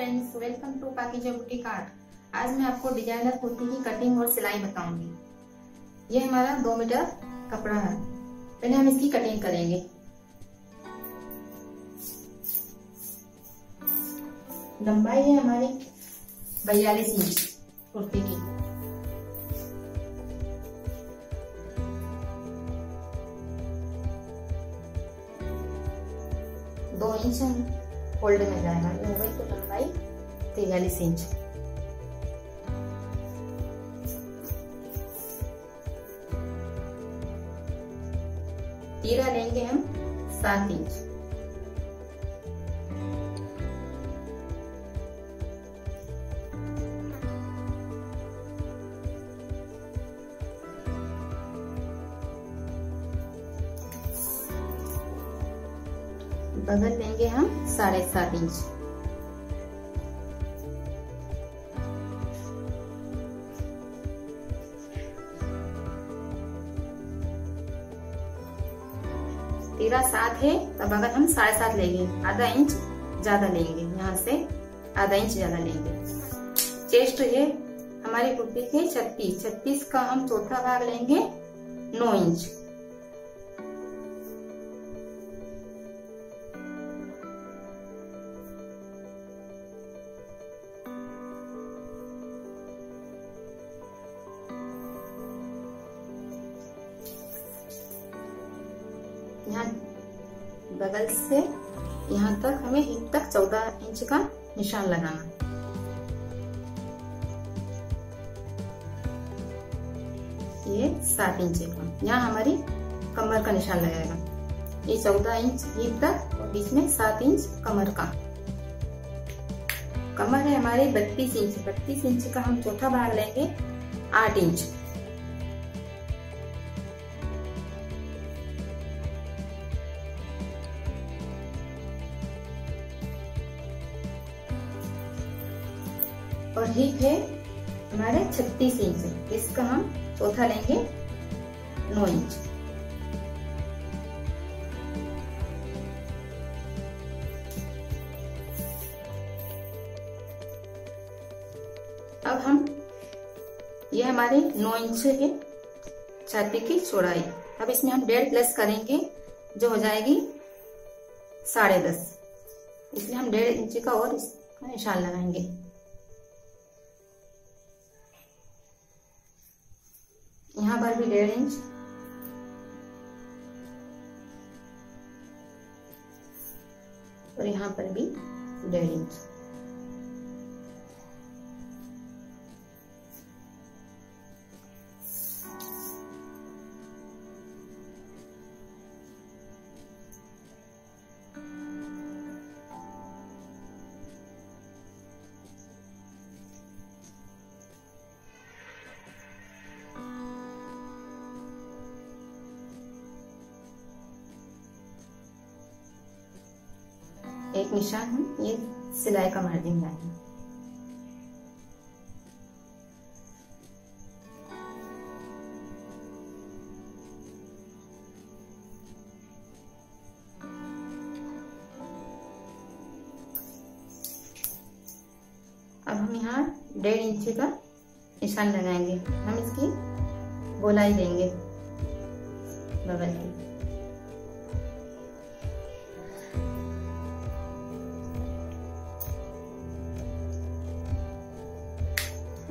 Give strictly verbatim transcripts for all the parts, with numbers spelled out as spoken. Friends, welcome to Pakeezah boutique art. आज मैं आपको डिजाइनर कुर्ती की कटिंग और सिलाई बताऊंगी। ये हमारा दो मीटर कपड़ा है। पहले हम इसकी कटिंग करेंगे। लंबाई है हमारी बयालीस इंच कुर्ती की। दो इंच हम फोल्ड में जाएगा, ये हो गई तो लंबाई तैंतालीस इंच। तीरा लेंगे हम सात इंच। बगल लेंगे हम साढ़े सात इंच। तीरा सात है तो बगल हम साढ़े सात लेंगे, आधा इंच ज्यादा लेंगे, यहाँ से आधा इंच ज्यादा लेंगे। चेस्ट है हमारी कुर्ती के छत्तीस, छत्तीस का हम चौथा भाग लेंगे नौ इंच। यहाँ बगल से यहाँ तक हमें हिप तक चौदह इंच का निशान लगाना है। ये सात इंच का, यहाँ हमारी कमर का निशान लगेगा। ये चौदह इंच हिप तक और बीच में सात इंच कमर का। कमर है हमारी बत्तीस इंच, बत्तीस इंच का हम चौथा भाग लेंगे आठ इंच। और हिप है हमारे छत्तीस इंच, इसका हम चौथा लेंगे नौ इंच। अब हम ये हमारे नौ इंच है छाती की चौड़ाई। अब इसमें हम डेढ़ प्लस करेंगे जो हो जाएगी साढ़े दस, इसलिए हम डेढ़ इंच का और इसका निशान लगाएंगे। यहाँ पर भी डेढ़ इंच। और यहाँ पर भी डेढ़ इंच। एक निशान हम ये सिलाई का मार्जिन लाएंगे। अब हम यहाँ डेढ़ इंच का निशान लगाएंगे। हम इसकी गोलाई देंगे बगल की।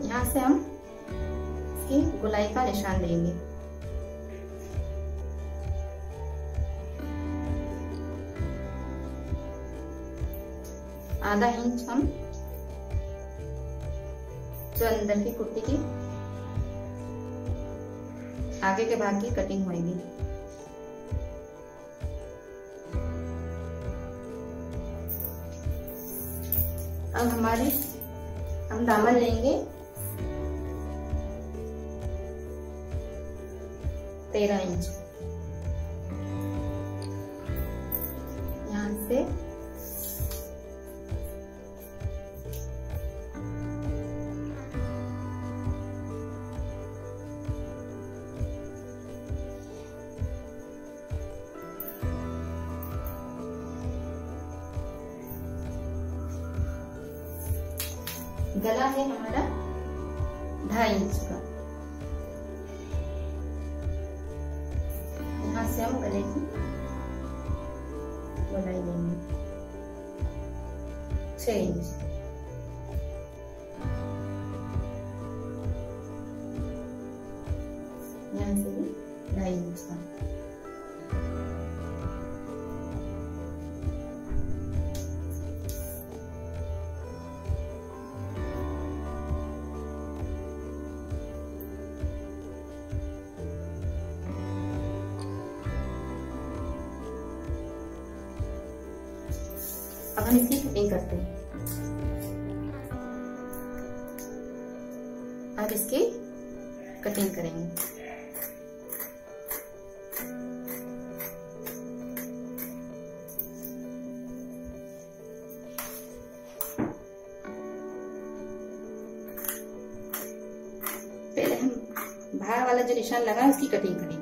यहाँ से हम इसकी गोलाई का निशान देंगे। आधा इंच हम जो अंदर की कुर्ती की आगे के भाग की कटिंग होगी। अब हमारी हम दामन लेंगे तेरह इंच। यहाँ से गला है हमारा ढाई इंच का। यहाँ से हम गले की बनाई लेंगे छह इंच। यहाँ से भी ढाई इंच का। अब हम इसकी फिटिंग करते हैं। अब इसकी कटिंग करेंगे। पहले हम बाहर वाला जो निशान लगा है उसकी कटिंग करेंगे।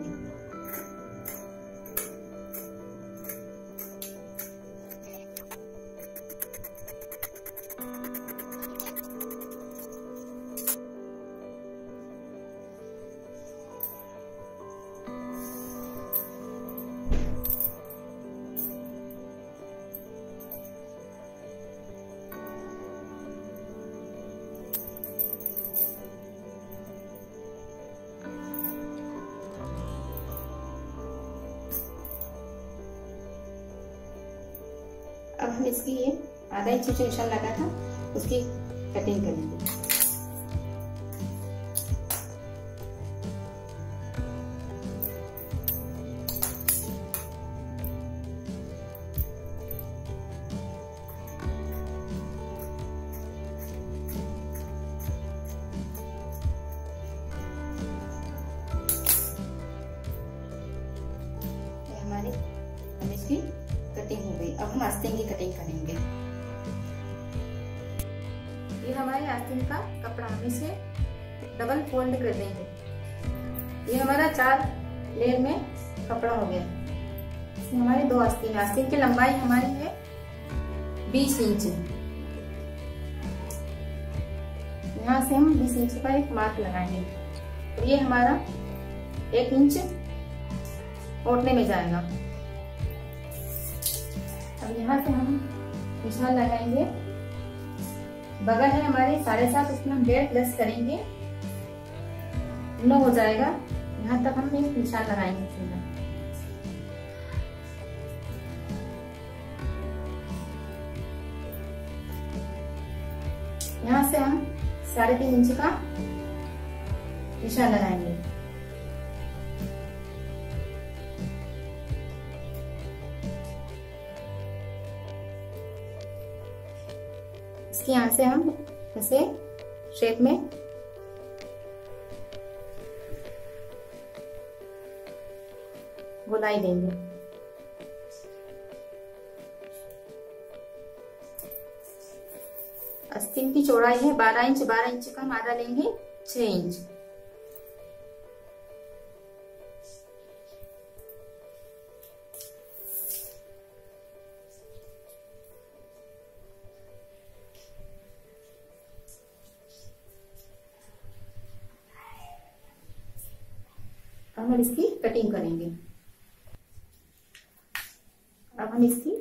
अब हम इसकी ये आधा इंच जो निशान लगा था उसकी कटिंग करेंगे। हमारे हम इसकी कटिंग हो गई। अब हम आस्तीन की कटिंग करेंगे। ये हमारे आस्तीन का कपड़ा हम इसे डबल फोल्ड कर देंगे। ये हमारा चार लेयर में कपड़ा हो गया। इसमें हमारे दो आस्तीन आस्तीन की लंबाई हमारी है बीस इंच। यहाँ से हम बीस इंच का एक मार्क लगाएंगे। तो ये हमारा एक इंच ओढ़ने में जाएगा। अब यहाँ से हम निशान लगाएंगे। बगल है हमारे साढ़े सात, उसमें हम डेढ़ प्लस करेंगे, नौ हो जाएगा। यहाँ तक हम एक निशान लगाएंगे सीधा। यहाँ से हम साढ़े तीन इंच का निशान लगाएंगे। यहाँ से हम ऐसे शेप में गोलाई देंगे। आस्तीन की चौड़ाई है बारह इंच, बारह इंच का हम आधा लेंगे छह इंच। अब हम इसकी कटिंग करेंगे। अब हम इसकी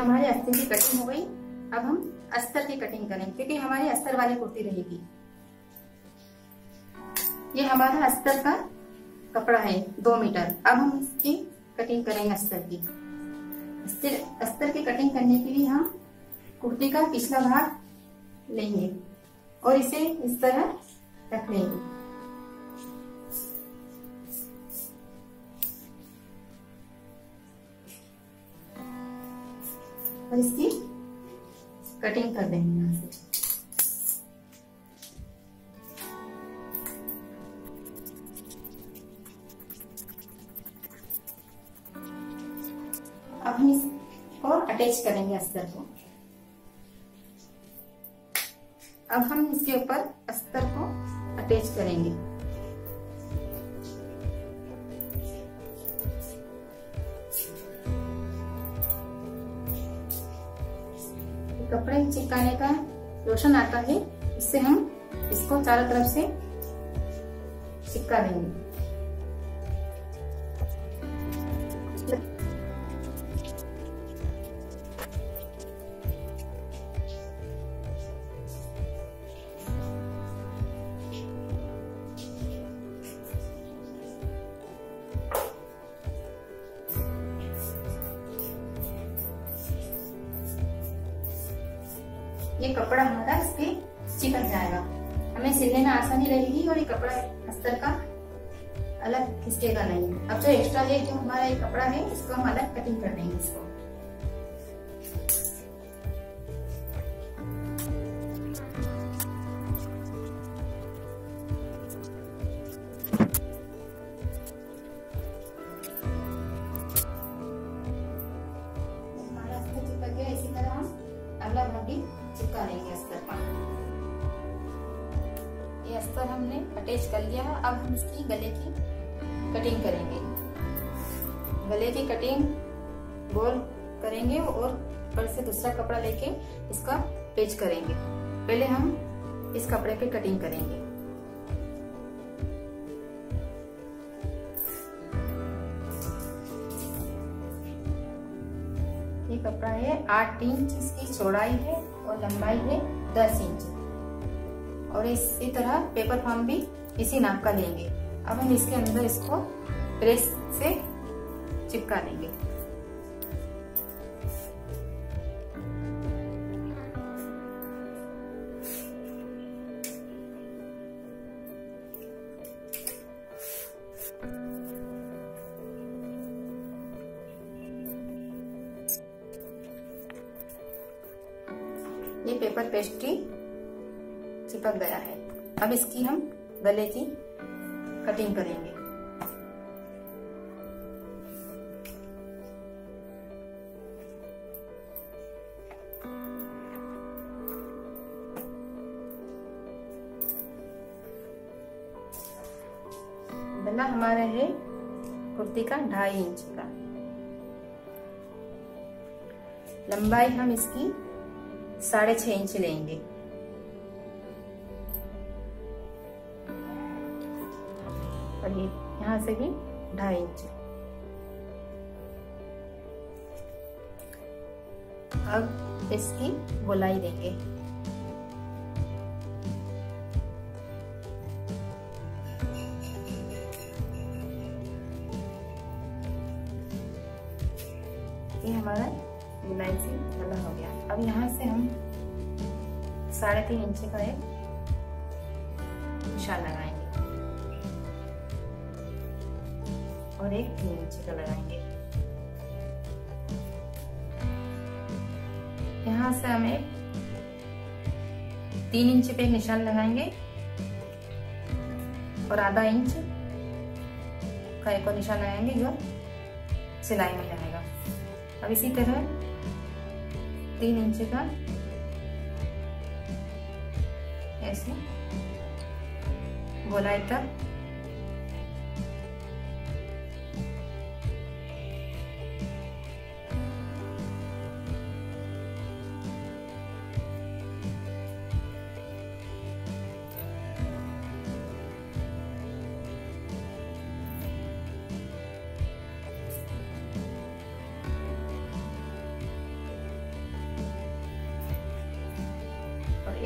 हमारे अस्तर की कटिंग हो गई। अब हम अस्तर की कटिंग करेंगे क्योंकि हमारी अस्तर वाली कुर्ती रहेगी। ये हमारा अस्तर का कपड़ा है दो मीटर। अब हम इसकी कटिंग करेंगे अस्तर की। अस्तर अस्तर की कटिंग करने के लिए हम कुर्ती का पिछला भाग लेंगे और इसे इस तरह रख लेंगे। और इसकी कटिंग कर देंगे यहां से। अब हम इसको अटैच करेंगे अस्तर को। अब हम इसके ऊपर अस्तर को अटैच करेंगे। कपड़े चिपकाने का लोशन आता है, इससे हम इसको चारों तरफ से चिपका देंगे। ये कपड़ा हमारा इसके चिपक जाएगा, हमें सिलने में आसानी रहेगी और ये कपड़ा अस्तर का अलग खिसकेगा नहीं। अब जो एक्स्ट्रा ये जो हमारा ये कपड़ा है इसको हम अलग कटिंग कर देंगे। इसको हमारा अस्तर चिपक गया, इसी तरह हम अगला भाग भी चिपका देंगे अस्तर का। ये अस्तर हमने अटैच कर लिया है, अब हम इसकी गले की कटिंग करेंगे। गले की कटिंग गोल करेंगे और पर से दूसरा कपड़ा लेके इसका पेच करेंगे। पहले हम इस कपड़े पे कटिंग करेंगे। ये कपड़ा है आठ इंच, इसकी चौड़ाई है और लंबाई है दस इंच और इसी तरह पेपर फॉर्म भी इसी नाप का लेंगे। अब हम इसके अंदर इसको प्रेस से चिपका लेंगे। ये पेपर पेस्ट्री चिपक गया है, अब इसकी हम गले की कटिंग करेंगे। गला हमारा है कुर्ती का ढाई इंच का, लंबाई हम इसकी साढ़े छह इंच लेंगे। और ये यहाँ से भी ढाई इंच। अब इसकी गोलाई देंगे। ये हमारा गोलाई से गला हो गया। अब यहाँ से हम साढ़े तीन इंच का एक निशान लगाएंगे और एक तीन इंच का लगाएंगे। यहाँ से हम एक तीन इंच पे एक निशान लगाएंगे और आधा इंच का एक और निशान लगाएंगे जो सिलाई में जाएगा। अब इसी तरह तीन इंच का ऐसे गोलाई तक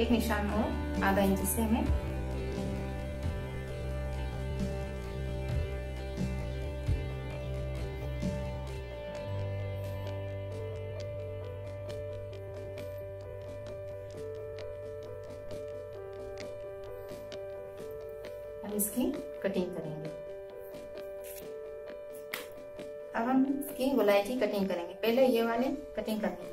एक निशान और आधा इंच से हमें अब इसकी कटिंग करेंगे। अब हम इसकी गोलाई की कटिंग करेंगे। पहले ये वाले कटिंग करेंगे।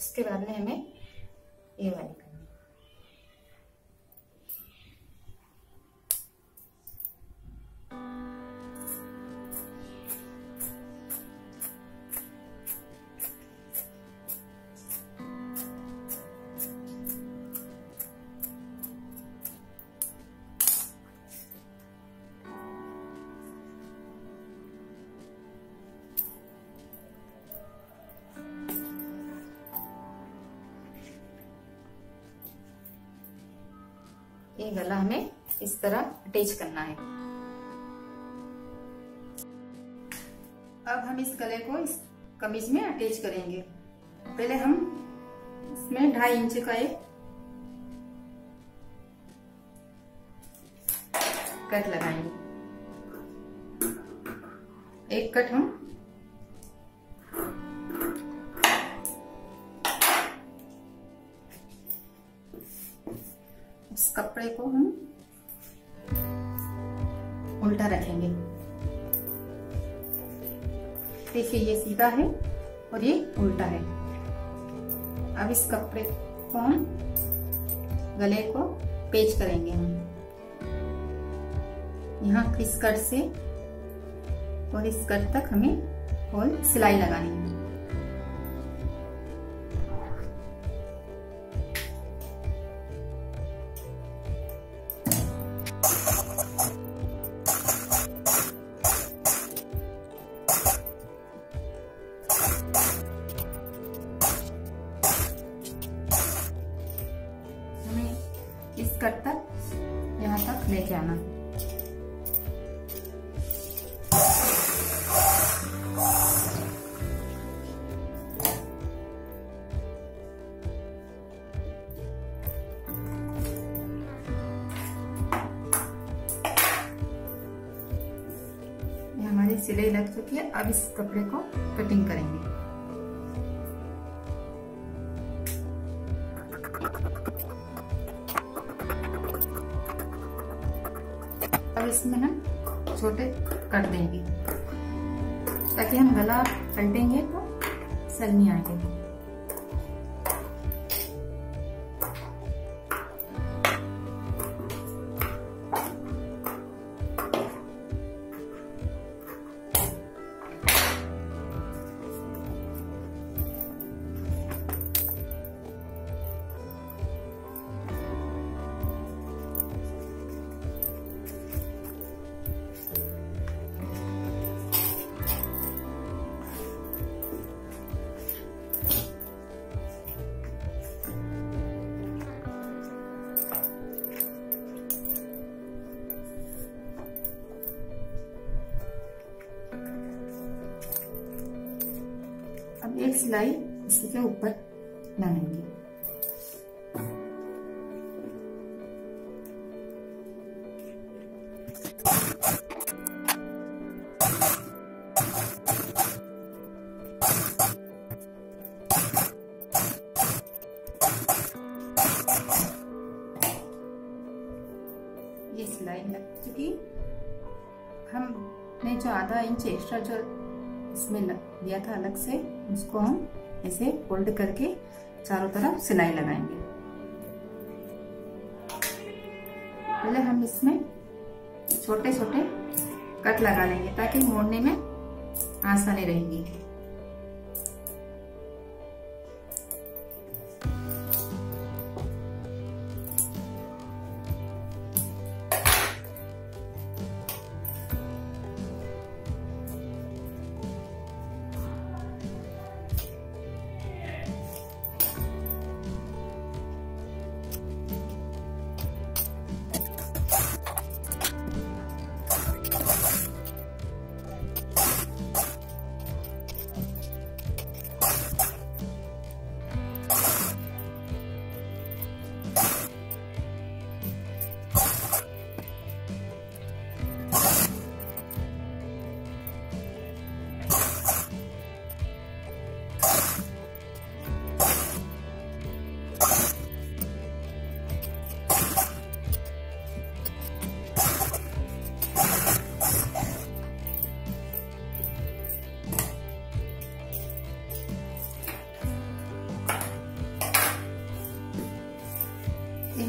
इसके बाद में हमें ये वाली करनी है। ये गला हमें इस तरह अटैच करना है। अब हम इस गले को इस कमीज में अटैच करेंगे। पहले हम इसमें ढाई इंच का एक कट लगाएंगे। एक कट हम इस कपड़े को हम उल्टा रखेंगे। देखिए ये सीधा है और ये उल्टा है। अब इस कपड़े को हम गले को पेच करेंगे। हम यहाँ इस कट से और इस कट तक हमें होल सिलाई लगानी है। इस कट तक यहाँ तक लेके आना। ये हमारी सिलाई लग चुकी है। अब इस कपड़े को कटिंग करेंगे। अब इसमें हम छोटे कट देंगे ताकि हम गला पलटेंगे तो सलनी आ जाएगी। अब एक सिलाई इसी के ऊपर लगाएंगे। ये सिलाई लग चुकी। हमने जो आधा इंच एक्स्ट्रा जो इसमें लिया था अलग से, उसको हम ऐसे फोल्ड करके चारों तरफ सिलाई लगाएंगे। पहले हम इसमें छोटे छोटे कट लगा लेंगे ताकि मोड़ने में आसानी रहेगी।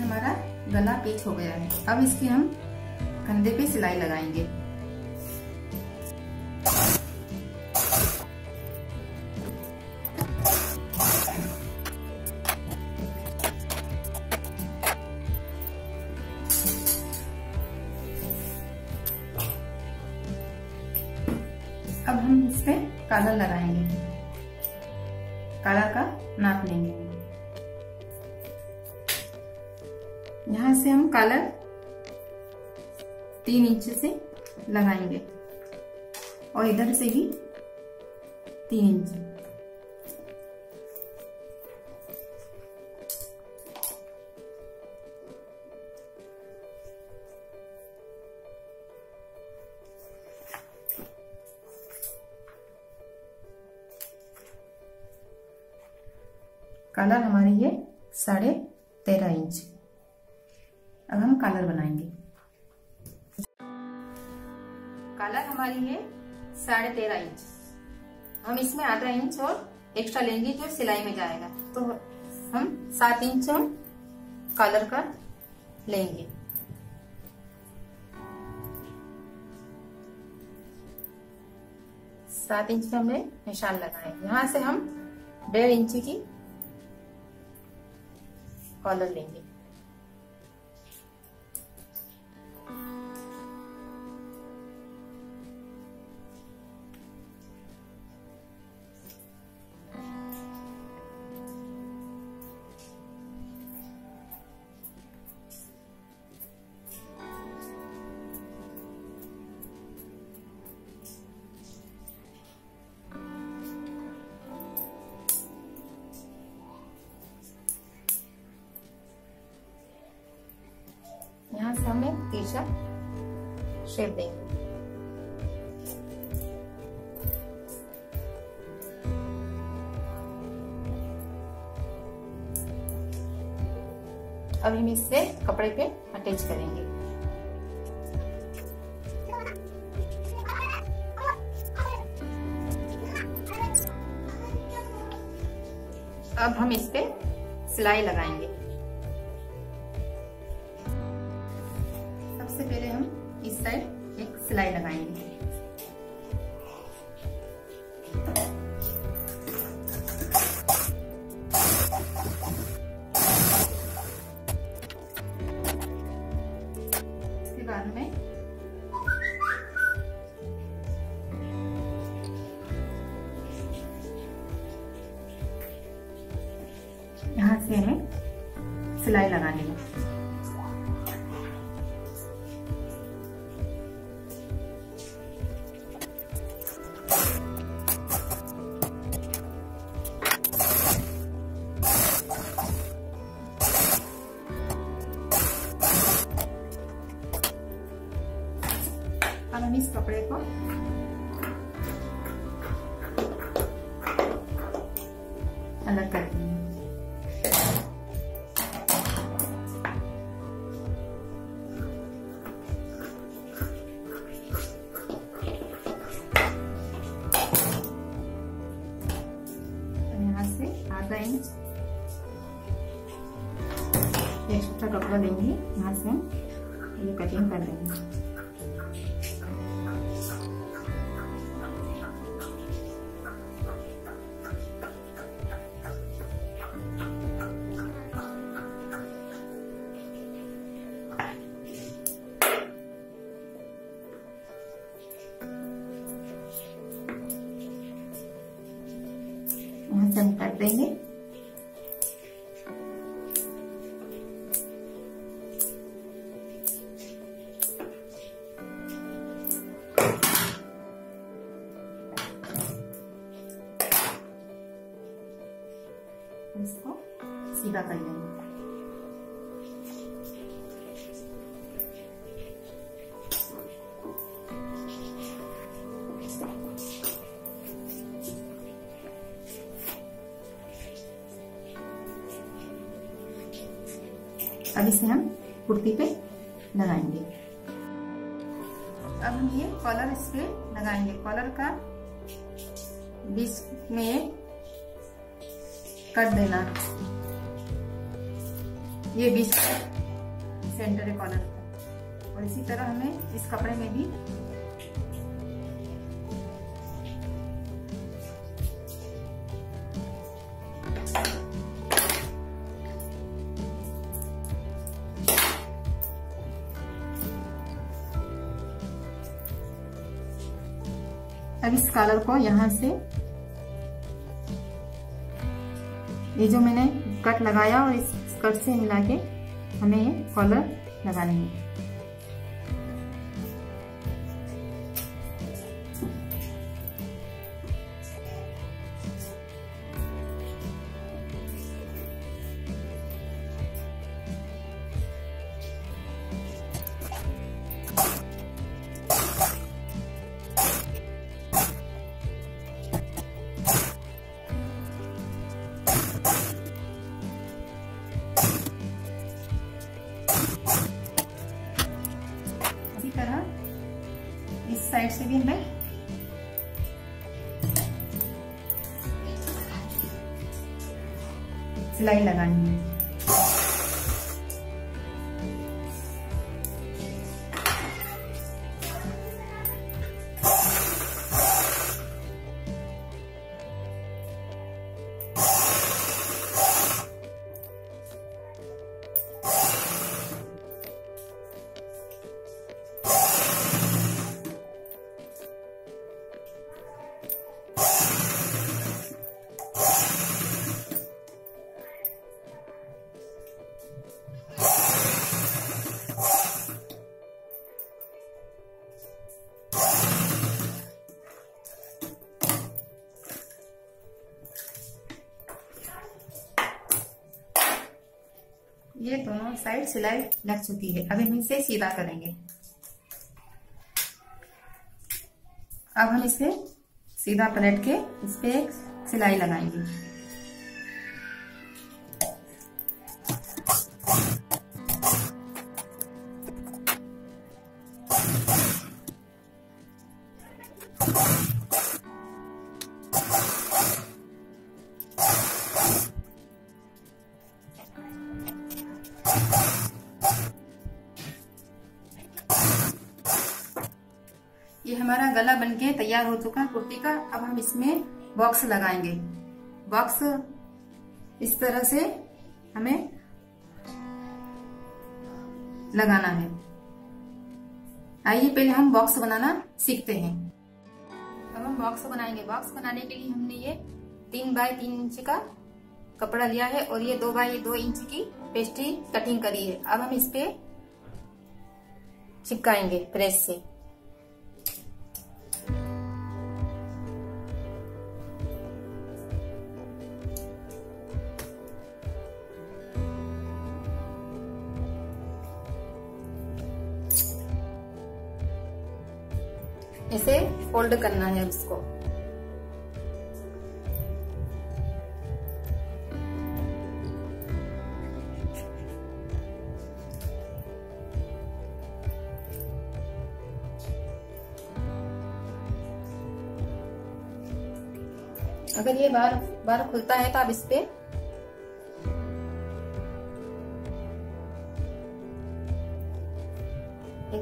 हमारा गला पेच हो गया है। अब इसके हम कंधे पे सिलाई लगाएंगे। अब हम इस पे कॉलर लगाएंगे। कॉलर का नाप लेंगे। यहाँ से हम कॉलर तीन इंच से लगाएंगे और इधर से भी तीन इंच। कॉलर हमारी ये साढ़े तेरह इंच। अब हम कॉलर बनाएंगे। कॉलर हमारी ये साढ़े तेरह इंच, हम इसमें आधा इंच और एक्स्ट्रा लेंगे जो सिलाई में जाएगा, तो हम सात इंच और कॉलर का लेंगे। सात इंच पे हमने निशान लगाए। यहाँ से हम डेढ़ इंच की कॉलर लेंगे। हमें तीसरा शेप देंगे। अब हम इससे कपड़े पे अटैच करेंगे। अब हम इस पे सिलाई लगाएंगे। पहले हम इस साइड एक सिलाई लगाएंगे। इसके बाद में यहाँ से हमें सिलाई लगानी है। हम इस कपड़े को अलग कर देंगे। यहाँ से आधा इंच एक्स्ट्रा कपड़ा लेंगे। यहाँ से हम ये कटिंग कर देंगे। हम काट देंगे। इसको सीधा कर लेंगे। अब इसे हम कुर्ती पे लगाएंगे। अब हम ये कॉलर इस पे लगाएंगे। कॉलर का बीच में कट देना, ये बीच सेंटर है कॉलर का। और इसी तरह हमें इस कपड़े में भी अब इस कॉलर को यहाँ से ये जो मैंने कट लगाया और इस कट से मिला के हमें कॉलर लगानी है। इस साइड से भी हमें सिलाई लगानी है। ये दोनों साइड सिलाई लग चुकी है। अभी हम इसे सीधा करेंगे। अब हम इसे सीधा पलट के इस पे एक सिलाई लगाएंगे। ये हमारा गला बनके तैयार हो चुका है कुर्ती का। अब हम इसमें बॉक्स लगाएंगे। बॉक्स इस तरह से हमें लगाना है। आइए पहले हम बॉक्स बनाना सीखते हैं। अब हम बॉक्स बनाएंगे। बॉक्स बनाने के लिए हमने ये तीन बाय तीन इंच का कपड़ा लिया है और ये दो बाय दो इंच की पेस्ट्री कटिंग करी है। अब हम इस पे चिपकाएंगे प्रेस से। इसे फोल्ड करना है उसको। अगर ये बार बार खुलता है तो आप इस पे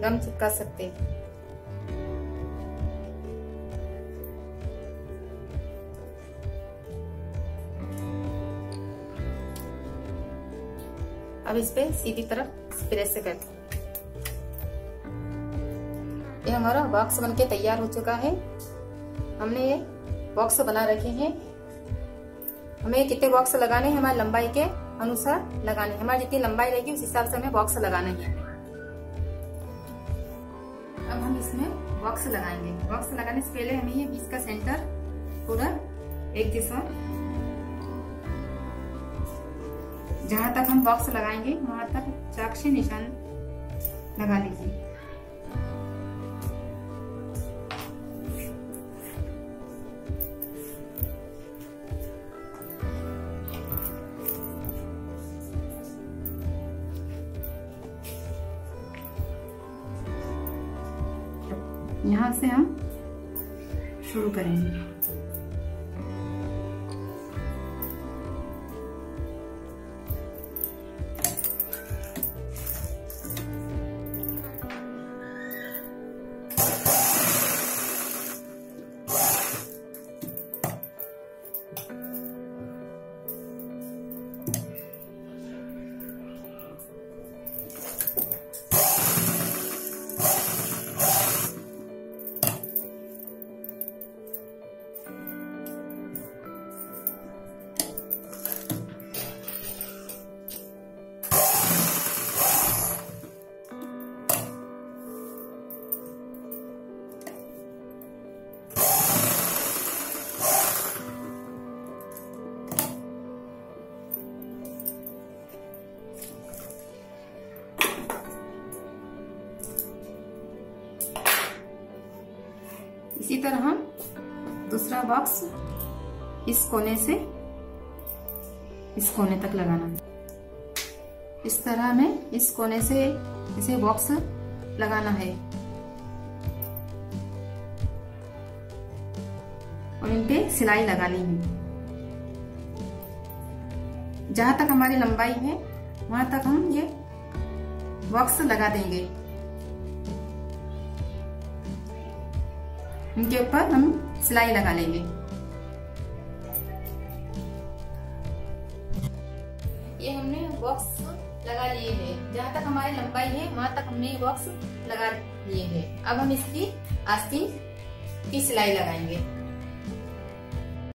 गम चिपका सकते हैं। अब इस पे सीधी तरफ प्रेस करते। ये हमारा बॉक्स बनके तैयार हो चुका है। हमने ये बॉक्स बना रखे हैं। हमें कितने बॉक्स लगाने हैं हमारी लंबाई के अनुसार लगाने हैं। हमारी जितनी लंबाई रहेगी उस हिसाब से हमें बॉक्स लगाना है। अब हम इसमें बॉक्स लगाएंगे। बॉक्स लगाने से पहले हमें ये बीच का सेंटर पूरा एक जैसा, जहाँ तक हम बॉक्स लगाएंगे वहां तक चाक से निशान लगा लीजिए। यहाँ से हम शुरू करेंगे। इसी तरह हम दूसरा बॉक्स इस कोने से इस कोने तक लगाना है। इस तरह हमें इस कोने से इसे बॉक्स लगाना है और इनपे सिलाई लगानी है। जहां तक हमारी लंबाई है वहां तक हम ये बॉक्स लगा देंगे। इनके ऊपर हम सिलाई लगा लेंगे। ये हमने बॉक्स लगा लिए हैं। जहां तक हमारी लंबाई है वहां तक हमने ये बॉक्स लगा लिए हैं। अब हम इसकी आस्तीन की सिलाई लगाएंगे।